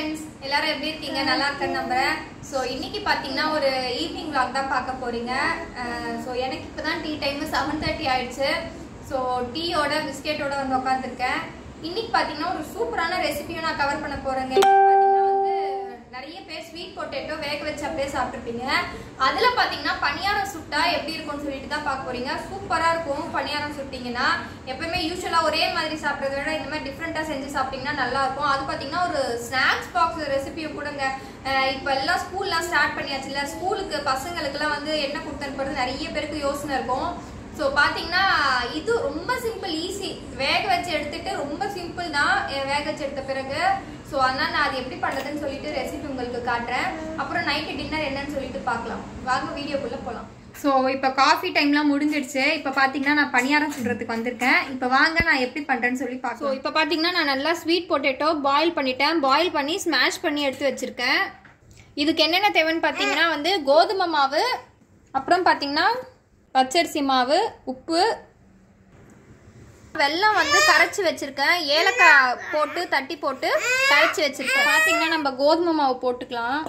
friends, எல்லாரும் எப்படி இருக்கீங்க? நல்லா இருக்கேன்னு நம்புறேன். சோ இன்னைக்கு பாத்தீங்கன்னா ஒரு ஈவினிங் vlog தான் பார்க்க போறீங்க. சோ எனக்கு இப்பதான் டீ டைம் 7:30 ஆயிடுச்சு. சோ டீயோட பிஸ்கெட்டோட வந்து உட்கார்ந்திருக்கேன். இன்னைக்கு பாத்தீங்கன்னா ஒரு சூப்பரான ரெசிபியை நான் கவர் பண்ண போறேங்க. பாத்தீங்கன்னா வந்து நிறைய பேர் ஸ்வீட் பொட்டேட்டோ வேக வச்சு அப்படியே சாப்பிட்டுருப்பீங்க. அதுல பாத்தீங்கன்னா பனியாரம் சுட்டா எப்படி இருக்கும்னு சொல்லிட்டு தான் பார்க்க போறீங்க. சூப்பரா இருக்கும் பனியாரம் சுட்டிங்கன்னா. எப்பவுமே யூஸ்வலா ஒரே மாதிரி சாப்பிட்றத விட இந்த மாதிரி டிஃப்ரெண்டா செஞ்சு சாப்பிட்டீங்கன்னா நல்லா இருக்கும். அது பாத்தீங்கன்னா ஒரு ஸ்நாக்ஸ் பாக்ஸ் ரெசிபியை கூடங்க. இப்ப எல்லாம் ஸ்கூல்லாம் ஸ்டார்ட் பண்ணியாச்சுல, ஸ்கூலுக்கு பசங்களுக்குலாம் வந்து என்ன கொடுத்தனுப்புறது நிறைய பேருக்கு யோசனை இருக்கும். ஸோ பார்த்தீங்கன்னா இது ரொம்ப சிம்பிள், ஈஸி. வேக வச்சு எடுத்துட்டு ரொம்ப சிம்பிள் தான் வேக வச்சு எடுத்த பிறகு. ஸோ அதனால் நான் அது எப்படி பண்ணுறதுன்னு சொல்லிட்டு ரெசிபி உங்களுக்கு காட்டுறேன். அப்புறம் நைட்டு டின்னர் என்னன்னு சொல்லிட்டு பார்க்கலாம். வாங்க வீடியோக்குள்ளே போகலாம். ஸோ இப்போ காஃபி டைம்லாம் முடிஞ்சிடுச்சு. இப்போ பார்த்தீங்கன்னா நான் பணியாரம் சுடுறதுக்கு வந்திருக்கேன். இப்போ வாங்க நான் எப்படி பண்ணுறேன்னு சொல்லி பார்க்கலாம். ஸோ இப்போ பார்த்தீங்கன்னா நான் நல்லா ஸ்வீட் பொட்டேட்டோ பாயில் பண்ணிட்டேன். பாயில் பண்ணி ஸ்மாஷ் பண்ணி எடுத்து வச்சுருக்கேன். இதுக்கு என்னென்ன தேவைன்னு பார்த்தீங்கன்னா வந்து கோதுமை மாவு, அப்புறம் பார்த்தீங்கன்னா பச்சரிசி மாவு, உப்பு, வெல்லம் வந்து கரைச்சி வச்சிருக்கேன். ஏலக்காய் போட்டு தட்டி போட்டு கரைச்சி வச்சிருக்கேன். பார்த்தீங்கன்னா நம்ம கோதுமை மாவு போட்டுக்கலாம்.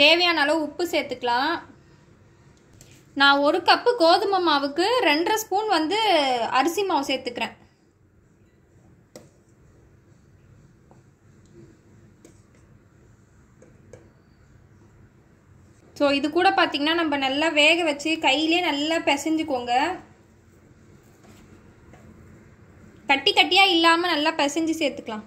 தேவையான அளவு உப்பு சேர்த்துக்கலாம். நான் ஒரு கப்பு கோதுமை மாவுக்கு 2.5 ஸ்பூன் வந்து அரிசி மாவு சேர்த்துக்கிறேன். ஸோ இது கூட பார்த்தீங்கன்னா நம்ம நல்லா வேக வச்சு கையிலே நல்லா பிசைஞ்சுக்கோங்க. கட்டி கட்டியாக இல்லாமல் நல்லா பிசைஞ்சு சேர்த்துக்கலாம்.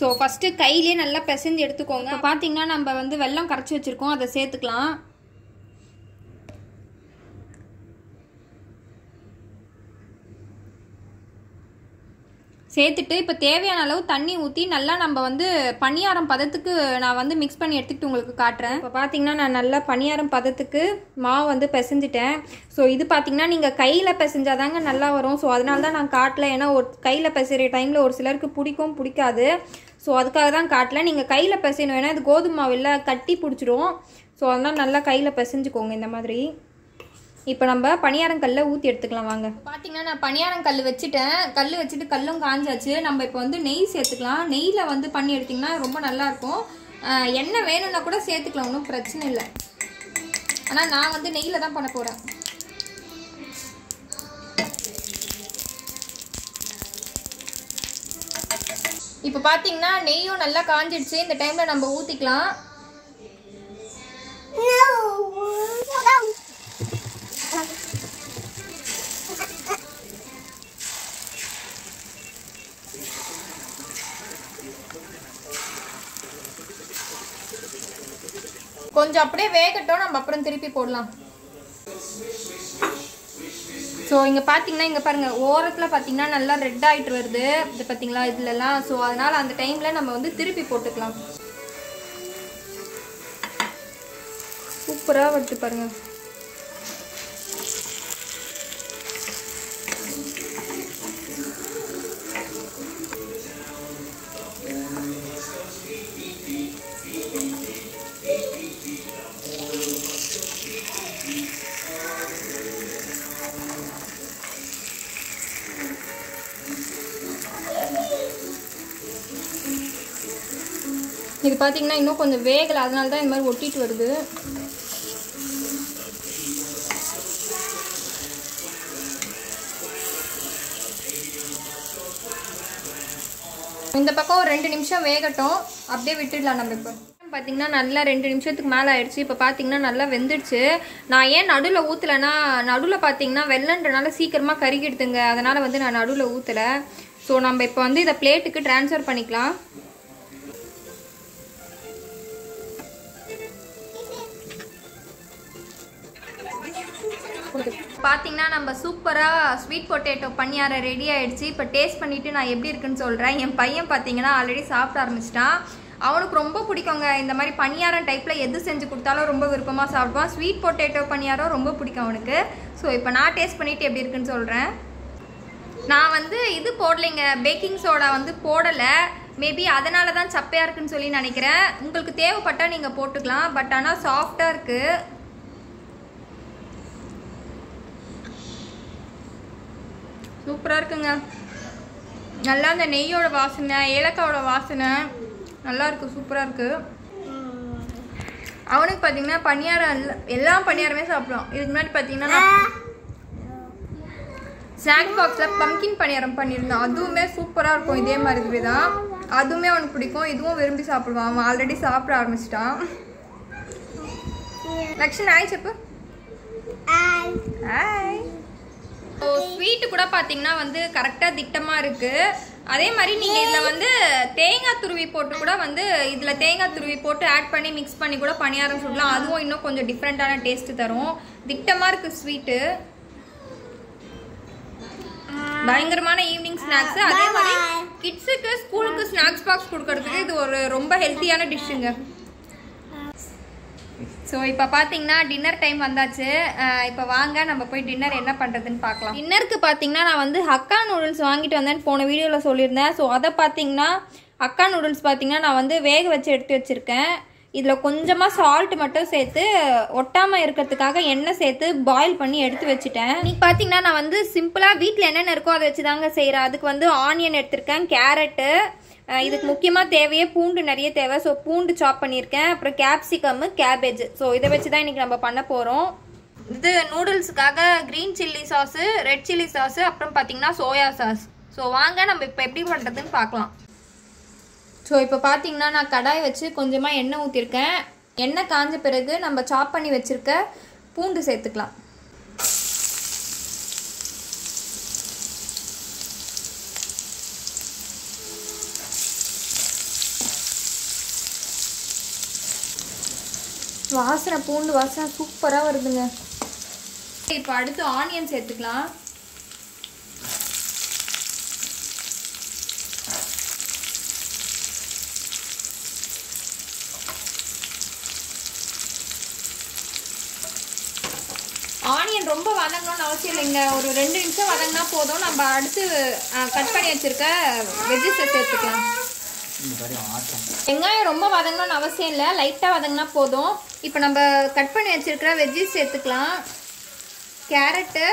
ஸோ ஃபஸ்ட்டு கையிலே நல்லா பிசைஞ்சு எடுத்துக்கோங்க. இப்போ பார்த்தீங்கன்னா நம்ம வந்து வெல்லம் கரைச்சி வச்சுருக்கோம், அதை சேர்த்துக்கலாம். சேர்த்துட்டு இப்போ தேவையான அளவு தண்ணி ஊற்றி நல்லா நம்ம வந்து பனியாரம் பதத்துக்கு நான் வந்து மிக்ஸ் பண்ணி எடுத்துக்கிட்டு உங்களுக்கு காட்டுறேன். இப்போ பார்த்தீங்கன்னா நான் நல்லா பனியாரம் பதத்துக்கு மாவு வந்து பிசைஞ்சிட்டேன். ஸோ இது பார்த்தீங்கன்னா நீங்கள் கையில் பிசைஞ்சாதாங்க நல்லா வரும். ஸோ அதனால தான் நான் காட்டல. ஏன்னா ஒரு கையில் பிசைகிற டைமில் ஒரு சிலருக்கு பிடிக்கும், பிடிக்காது. ஸோ அதுக்காக தான் காட்டல. நீங்கள் கையில் பிசையணும், ஏன்னா இது கோதுமை மாவில் கட்டி பிடிச்சிடும். ஸோ அதனால் நல்லா கையில் பிசைஞ்சுக்கோங்க இந்த மாதிரி. இப்போ நம்ம பணியாரங்கல்ல ஊற்றி எடுத்துக்கலாம் வாங்க. பார்த்தீங்கன்னா நான் பணியாரங்கல் வச்சுட்டேன். கல் வச்சுட்டு கல்லும் காஞ்சாச்சு. நம்ம இப்போ வந்து நெய் சேர்த்துக்கலாம். நெய்யில் வந்து பண்ணி எடுத்திங்கன்னா ரொம்ப நல்லாயிருக்கும். எண்ணெய் வேணும்னா கூட சேர்த்துக்கலாம், ஒன்றும் பிரச்சனை இல்லை. ஆனால் நான் வந்து நெய்யில் தான் பண்ண போகிறேன். இப்போ பார்த்தீங்கன்னா நெய்யும் நல்லா காஞ்சிடுச்சு. இந்த டைமில் நம்ம ஊற்றிக்கலாம். கொஞ்சம் அப்படியே வேகட்டும், நம்ம அப்புறம் திருப்பி போடலாம். ஸோ இங்கே பார்த்தீங்கன்னா இங்கே பாருங்கள் ஓரத்தில் பார்த்தீங்கன்னா நல்லா ரெட் ஆகிட்டு வருது. இது பார்த்தீங்களா இதுலலாம். ஸோ அதனால் அந்த டைமில் நம்ம வந்து திருப்பி போட்டுக்கலாம். சூப்பராக வருது பாருங்கள். இது பார்த்தீங்கன்னா இன்னும் கொஞ்சம் வேகலை, அதனால தான் இந்த மாதிரி ஒட்டிட்டு வருது. இந்த பக்கம் ஒரு 2 நிமிஷம் வேகட்டும், அப்படியே விட்டுடலாம். நம்ம இப்போ பார்த்தீங்கன்னா நல்லா 2 நிமிஷத்துக்கு மேலே ஆயிடுச்சு. இப்போ பார்த்தீங்கன்னா நல்லா வெந்துடுச்சு. நான் ஏன் நடுவில் ஊற்றலைன்னா நடுவில் பார்த்தீங்கன்னா வெள்ளன்றனால சீக்கிரமாக கருகிடுதுங்க. அதனால் வந்து நான் நடுவில் ஊற்றலை. ஸோ நம்ம இப்போ வந்து இதை பிளேட்டுக்கு ட்ரான்ஸ்ஃபர் பண்ணிக்கலாம். பார்த்தீங்கன்னா நம்ம சூப்பராக ஸ்வீட் பொட்டேட்டோ பனியாரம் ரெடி ஆகிடுச்சு. இப்போ டேஸ்ட் பண்ணிவிட்டு நான் எப்படி இருக்குன்னு சொல்கிறேன். என் பையன் பார்த்தீங்கன்னா ஆல்ரெடி சாப்பிட ஆரம்பிச்சிட்டான். அவனுக்கு ரொம்ப பிடிக்கும்ங்க. இந்த மாதிரி பனியாரம் டைப்பில் எது செஞ்சு கொடுத்தாலும் ரொம்ப விருப்பமாக சாப்பிடுவான். ஸ்வீட் பொட்டேட்டோ பனியாரம் ரொம்ப பிடிக்கும் அவனுக்கு. ஸோ இப்போ நான் டேஸ்ட் பண்ணிவிட்டு எப்படி இருக்குன்னு சொல்கிறேன். நான் வந்து இது போடலைங்க, பேக்கிங் சோடா வந்து போடலை. மேபி அதனால தான் சப்பையாக இருக்குன்னு சொல்லி நினைக்கிறேன். உங்களுக்கு தேவைப்பட்டால் நீங்கள் போட்டுக்கலாம். பட் ஆனால் சாஃப்டாக இருக்குது. சூப்பராக இருக்குங்க. நல்லா அந்த நெய்யோட வாசனை, ஏலக்காயோட வாசனை நல்லா இருக்குது, சூப்பராக இருக்குது. அவனுக்கு பார்த்தீங்கன்னா பனியாரம் எல்லா பனியாரமே சாப்பிடுவான். இதுக்கு முன்னாடி பார்த்தீங்கன்னா ஸ்நாக் பாக்ஸில் பம்கின் பனியாரம் பண்ணியிருந்தான். அதுவுமே சூப்பராக இருக்கும். இதே மாதிரி தான் அதுவுமே அவனுக்கு பிடிக்கும். இதுவும் விரும்பி சாப்பிடுவான். அவன் ஆல்ரெடி சாப்பிட ஆரம்பிச்சிட்டான். லக்ஷன் ஆய் செப்பு ஆய். ஸோ ஸ்வீட்டு கூட பார்த்தீங்கன்னா வந்து கரெக்டாக திட்டமாக இருக்குது. அதே மாதிரி நீங்கள் இதில் வந்து தேங்காய் துருவி போட்டு கூட வந்து இதில் தேங்காய் துருவி போட்டு ஆட் பண்ணி மிக்ஸ் பண்ணி கூட பணியாரம் சுடலாம். அதுவும் இன்னும் கொஞ்சம் டிஃப்ரெண்ட்டான டேஸ்ட்டு தரும். திட்டமாக இருக்குது ஸ்வீட்டு. பயங்கரமான ஈவினிங் ஸ்நாக்ஸ். அதே மாதிரி கிட்ஸுக்கு ஸ்கூலுக்கு ஸ்நாக்ஸ் பாக்ஸ் கொடுக்கறதுக்கு இது ஒரு ரொம்ப ஹெல்த்தியான டிஷ்ஷுங்க. ஸோ இப்போ பார்த்தீங்கன்னா டின்னர் டைம் வந்தாச்சு. இப்போ வாங்க நம்ம போய் டின்னர் என்ன பண்ணுறதுன்னு பார்க்கலாம். டின்னருக்கு பார்த்தீங்கன்னா நான் வந்து ஹக்கா நூடுல்ஸ் வாங்கிட்டு வந்தேன்னு போன வீடியோவில் சொல்லியிருந்தேன். ஸோ அதை பார்த்தீங்கன்னா ஹக்கா நூடுல்ஸ் பார்த்தீங்கன்னா நான் வந்து வேக வச்சு எடுத்து வச்சுருக்கேன். இதில் கொஞ்சமாக சால்ட் மட்டும் சேர்த்து ஒட்டாமல் இருக்கிறதுக்காக எண்ணெய் சேர்த்து பாயில் பண்ணி எடுத்து வச்சுட்டேன். இன்றைக்கி பார்த்தீங்கன்னா நான் வந்து சிம்பிளாக வீட்டில் என்னென்ன இருக்கோ அதை வச்சு தாங்க செய்கிறேன். அதுக்கு வந்து ஆனியன் எடுத்திருக்கேன், கேரட்டு, இதுக்கு முக்கியமாக தேவையே பூண்டு நிறைய தேவை. ஸோ பூண்டு சாப் பண்ணியிருக்கேன். அப்புறம் கேப்சிகம்மு, கேபேஜ். ஸோ இதை வச்சு தான் இன்றைக்கி நம்ம பண்ண போகிறோம். இது நூடுல்ஸுக்காக green chilli sauce, red chilli sauce, அப்புறம் பார்த்தீங்கன்னா சோயா சாஸ். ஸோ வாங்க நம்ம இப்போ எப்படி பண்ணுறதுன்னு பார்க்கலாம். ஸோ இப்போ பார்த்தீங்கன்னா நான் கடாய் வச்சு கொஞ்சமாக எண்ணெய் ஊற்றிருக்கேன். எண்ணெய் காஞ்ச பிறகு நம்ம சாப் பண்ணி வச்சுருக்க பூண்டு சேர்த்துக்கலாம். வாசனை, பூண்டு வாசனை சூப்பராக வருதுங்க. இப்போ அடுத்து ஆனியன் சேர்த்துக்கலாம். ஆனியன் ரொம்ப வதங்கணும்னு அவசியம் இல்லைங்க. ஒரு 2 நிமிஷம் வதங்கினா போதும். நம்ம அடுத்து கட் பண்ணி வச்சுருக்க வெஜிஸை சேர்த்துக்கலாம். வெங்காயம் ரொம்ப வதங்கணும்னு அவசியம் இல்லை, லைட்டாக வதங்கினா போதும். இப்போ நம்ம கட் பண்ணி வச்சுருக்கிற வெஜ்ஜிஸ் சேர்த்துக்கலாம். Carrot,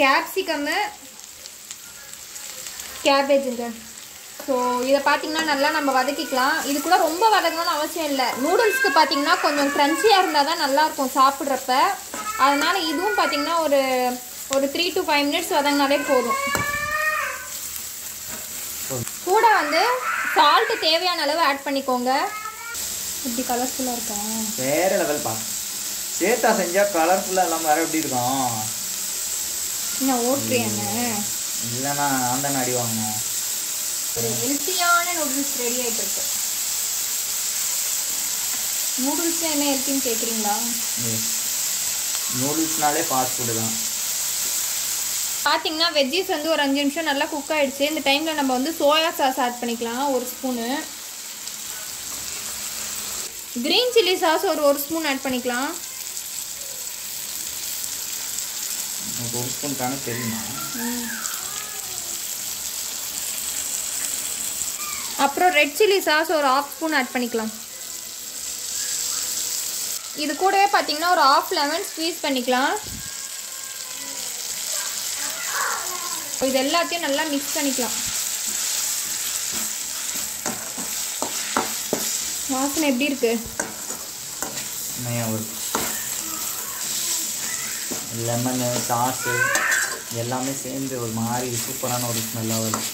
capsicum, கேபேஜுங்க. ஸோ இதை பார்த்திங்கன்னா நல்லா நம்ம வதக்கிக்கலாம். இது கூட ரொம்ப வதங்கணும்னு அவசியம் இல்லை. நூடுல்ஸ்க்கு பார்த்திங்கன்னா கொஞ்சம் க்ரன்ச்சியாக இருந்தால் தான் நல்லாயிருக்கும் சாப்பிட்றப்ப. அதனால் இதுவும் பார்த்திங்கன்னா ஒரு 3 to 5 minutes வதங்கினாலே போதும். கூட வந்து சால்ட்டு தேவையான அளவு ஆட் பண்ணிக்கோங்க. இப்படி கலர்ஃபுல்லாக இருக்கும், வேறு லெவல் பா. சேத்தா செஞ்சால் கலர்ஃபுல்லாக இல்லாமல் வேறு எப்படி இருக்கும்? இன்னும் ஓட்டுறியாண்ணே இல்லைண்ணா நான் தானே அடி வாங்கினேன். ஒரு ஹெல்த்தியான நூடுல்ஸ் ரெடி ஆகிட்டு இருக்கு. நூடுல்ஸ் என்ன ஹெல்த்தின்னு கேட்குறீங்களா? நூடுல்ஸ்னாலே ஃபாஸ்ட் ஃபுட்டு தான். பார்த்தீங்கன்னா வெஜ்ஜீஸ் வந்து ஒரு 5 நிமிஷம் நல்லா குக் ஆகிடுச்சு. இந்த டைமில் நம்ம வந்து சோயா சாஸ் ஆட் பண்ணிக்கலாம். 1 ஸ்பூனு க்ரீன் சில்லி சாஸ் ஒரு ஸ்பூன் ஆட் பண்ணிக்கலாம். ஒரு ஸ்பூன் தானே தெரியுமா? அப்புறம் ரெட் சில்லி சாஸ் ஒரு 1/2 ஸ்பூன் ஆட் பண்ணிக்கலாம். இது கூடவே பார்த்தீங்கன்னா ஒரு 1/2 லெமன் ஸ்க்வீஸ் பண்ணிக்கலாம். இது எல்லாத்தையும் நல்லா மிக்ஸ் பண்ணிக்கலாம். வாசனை எப்படி இருக்கு? லெமனு, சாஸு எல்லாமே சேர்ந்து ஒரு மாதிரி சூப்பரான ஒரு ஸ்மெல்லாக வரும்.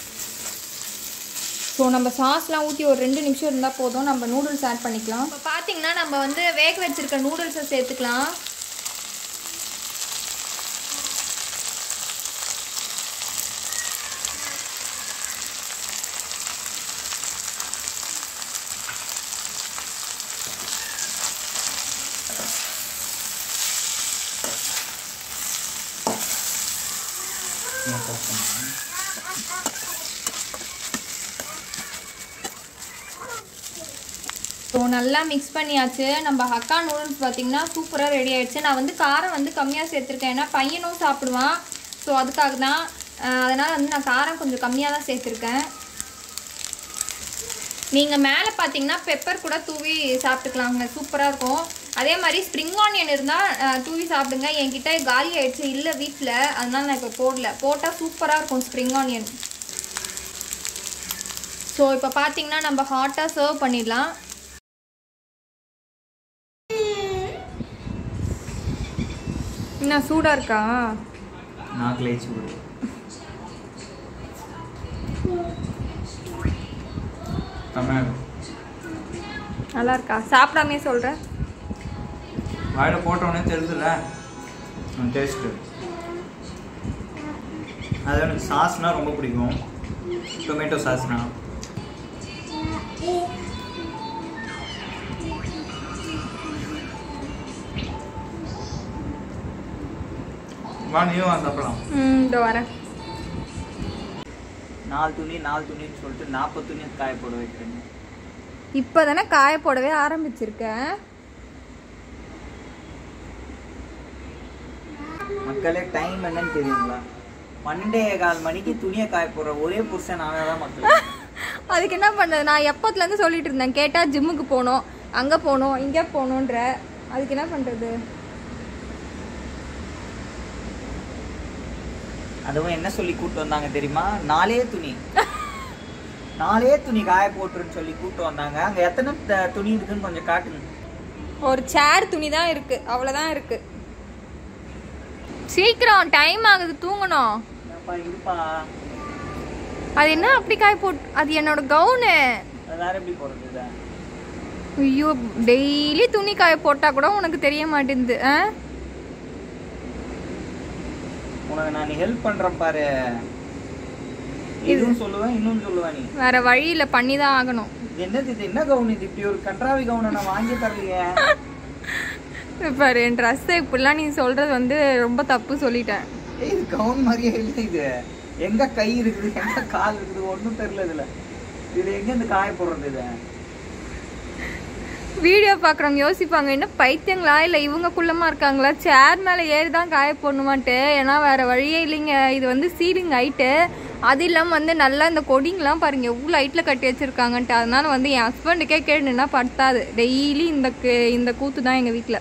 ஸோ நம்ம சாஸ்லாம் ஊற்றி ஒரு 2 நிமிஷம் இருந்தால் போதும். நம்ம நூடுல்ஸ் ஆட் பண்ணிக்கலாம். இப்போ பார்த்தீங்கன்னா நம்ம வந்து வேக வச்சுருக்க நூடுல்ஸை சேர்த்துக்கலாம். So, நல்லா மிக்ஸ் பண்ணியாச்சு நம்ம ஹக்கா நூடுல்ஸ் பாத்தீங்கன்னா சூப்பரா ரெடி ஆயிடுச்சு நான் வந்து காரம் வந்து கம்மியா சேர்த்திருக்கேன் ஏனா பையனும் சாப்பிடுவான் சோ அதுக்காக தான் அதனால வந்து நான் காரம் கொஞ்சம் கம்மியா தான் சேர்த்திருக்கேன் நீங்க மேலே பாத்தீங்கன்னா பெப்பர் கூட தூவி சாப்பிட்டுக்கலாம்ங்க சூப்பரா இருக்கும் அதே மாதிரி ஸ்ப்ரிங் ஆனியன் இருந்தா தூவி சாப்பிடுங்க என்கிட்ட காலி ஆயிடுச்சு இல்ல வீட்ல அதனால நான் இப்ப போடல போட்டா சூப்பரா இருக்கும் ஸ்ப்ரிங் ஆனியன் சோ இப்ப பாத்தீங்கன்னா நம்ம ஹாட்டா சர்வ் பண்ணிடலாம் ना सूडर का नाक ले सूड तमाम अलग का सापड़ा में सोल रहा भाई तो पोटो ने तेल दिला टेस्ट अदर सास ना रोंबो पड़ी गों टोमेटो सास ना One you want to play? Dora. Naal tuni, छोटे नापतुनी काय पड़ोगे करने. इप्पर तो ना काय पड़ोगे आराम बिचरका. मक्कले time बनन तेरींगला. Monday एकाल मनी की तुनिया काय पड़ा ओरे पुर्से नामे वाला मक्कले. आदि के ना बंदा ना यप्पत लंदे सोली टरना केटा जिम्म को पोनो अंगा पोनो इंग्या पोनो ड्रा आदि के ना बंदर दे. அதுவும் என்ன சொல்லி கூட்டி வந்தாங்க தெரியுமா நாலே துணி காய போட்டுன்னு சொல்லி கூட்டி வந்தாங்க அங்க எத்தனை துணி இருக்குன்னு கொஞ்சம் காட்டுங்க ஒரு சேர் துணி தான் இருக்கு அவ்வளவுதான் இருக்கு சீக்கிரம் டைம் ஆகுது தூங்கணும் அப்பா இருப்பா அது என்ன அப்படி காய போட்டு அது என்னோட கவுன் எல்லாரும் இப்படி போடுறதுடா ஐயோ டெய்லி துணி காய போட்டா கூட உனக்கு தெரிய மாட்டேங்குது நான் ஹெல்ப் பண்றேன் பாரு இதுவும் சொல்லுவேன் இன்னும் சொல்லுவா நீ வேற வழியில பண்ணி தான் ஆகணும் என்னது இது என்ன கவுன் இது இப்படி ஒரு கன்றாவி கவுன் நான் வாங்கி தரலையே பாரு இந்த ரஸ்தே புள்ள நீ சொல்றது வந்து ரொம்ப தப்பு சொல்லிட்டேன் இது கவுன் மாதிரியே இல்ல இது எங்க கை இருக்குது எங்க கால் இருக்குது ஒண்ணும் தெரியல இதுல இது எங்க இந்த காய போறது இது வீடியோ பார்க்குறவங்க யோசிப்பாங்க என்ன பைத்தியங்களா இல்லை இவங்க குள்ளமா இருக்காங்களா சேர் மேலே ஏறி தான் காய போடணுமான்ட்டு ஏன்னா வேறு வழியே இல்லைங்க இது வந்து சீலிங் ஹைட்டு அது இல்லாமல் வந்து நல்லா இந்த கொடிங்கெலாம் பாருங்கள் எவ்வளோ ஹைட்டில் கட்டி வச்சுருக்காங்கன்ட்டு அதனால் வந்து என் ஹஸ்பண்டுக்கே கேட்டுன்னா படுத்தாது டெய்லி இந்த கூத்து தான் எங்கள் வீட்டில்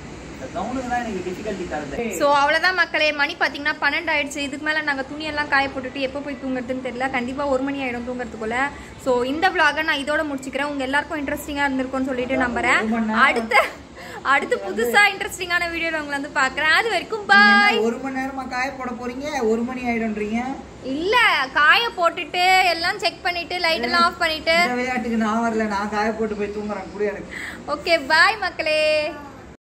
இந்த கவுனுங்கள எனக்கு டிஃபிகல்ட்டி தருது. சோ அவ்வளவுதான் மக்களே மணி பாத்தீங்கன்னா 12 ஆயிடுச்சு. இதுக்கு மேல நாங்க துணி எல்லாம் காய போட்டுட்டு எப்போ போய் தூங்குறதுன்னு தெரியல. கண்டிப்பா 1 மணி ஆயிடும் தூங்குறதுக்குள்ள. சோ இந்த vlog-ஐ நான் இதோட முடிச்சுக்கிறேன். உங்க எல்லாருக்கும் இன்ட்ரஸ்டிங்கா இருந்திருக்கும்னு சொல்லிட்டு நம்பறேன். அடுத்து புதுசா இன்ட்ரஸ்டிங்கான வீடியோல உங்களை வந்து பார்க்கறேன் அது வரைக்கும் பை 1 மணி நேரமா காய போட போறீங்க 1 மணி ஆயிடும்ன்றீங்க இல்ல காய போட்டுட்டு எல்லாம் செக் பண்ணிட்டு லைட் எல்லாம் ஆஃப் பண்ணிட்டு இந்த விளையாட்டுக்கு நான் வரல நான் காய போட்டு போய் தூங்கறேன் கூட எனக்கு ஓகே பை மக்களே